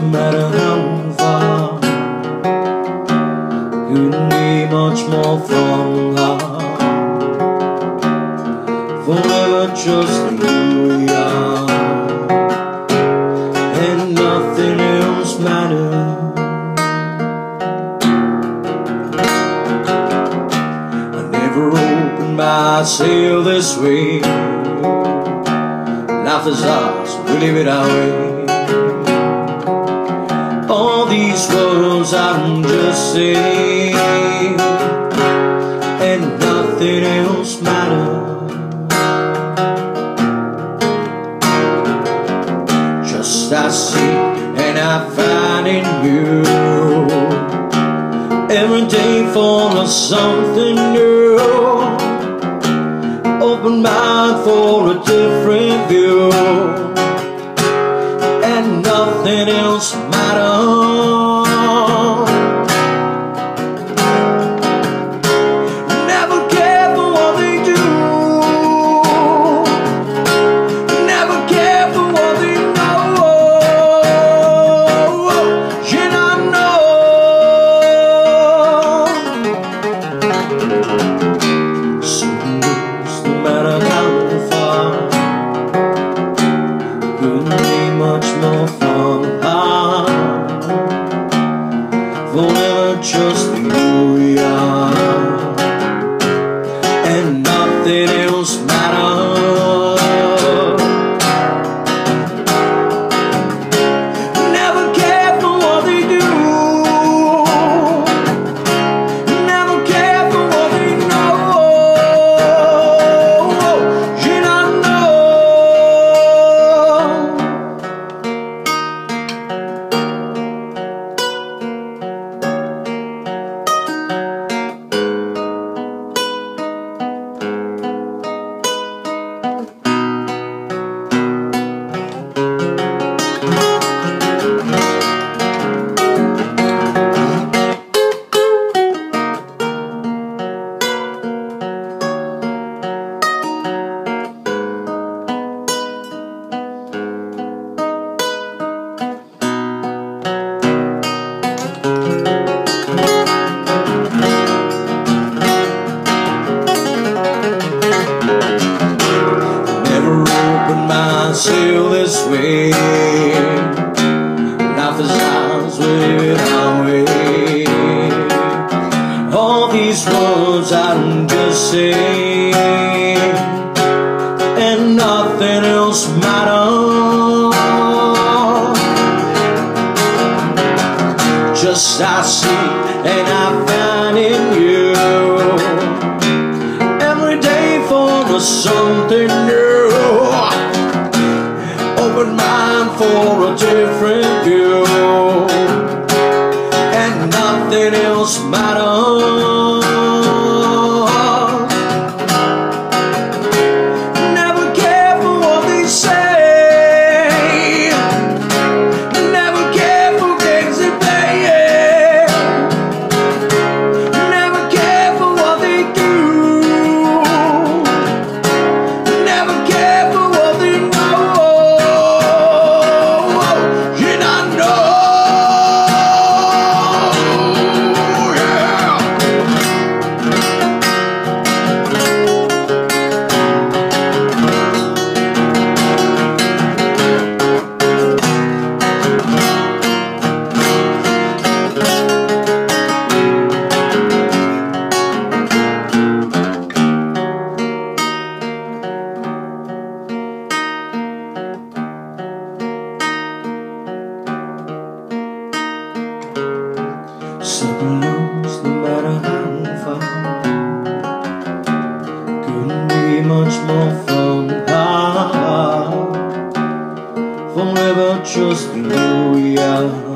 doesn't matter how far. You need much more from her. Forever just who we are, and nothing else matters. I never opened my sail this way. Life is ours, we live it our way. All these words I'm just saying, and nothing else matters. Just I seek and I find in you, every day full of something new. Open mind for a different view, and nothing else matters. Never care for what they do, never care for what they know. Should I know? Soon no matter how far, we'll need much more from her. Forever just who we are, and nothing else matters. Never care for what they do, never care for what they know. Should I know? Sail this way, life is ours, we live it our way. All these words I'm just saying, and nothing else matters. Just I see and I find in you, every day for something new. Open mind for a different view, and nothing else matters. Never care for what they say, never care for games they play, never care for what they do, never care for what they know. Slip and lose, no matter how far. Couldn't be much more from her. Forever just who we are.